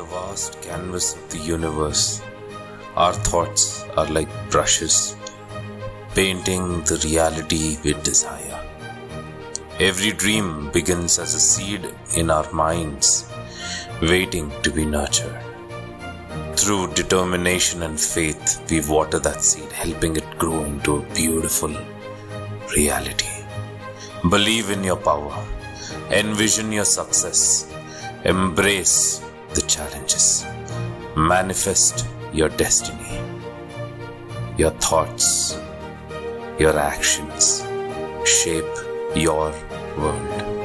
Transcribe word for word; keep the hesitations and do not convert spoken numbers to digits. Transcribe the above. the vast canvas of the universe, our thoughts are like brushes, painting the reality we desire. Every dream begins as a seed in our minds, waiting to be nurtured. Through determination and faith, we water that seed, helping it grow into a beautiful reality. Believe in your power. Envision your success. Embrace the challenges. Manifest your destiny. Your thoughts, your actions shape your world.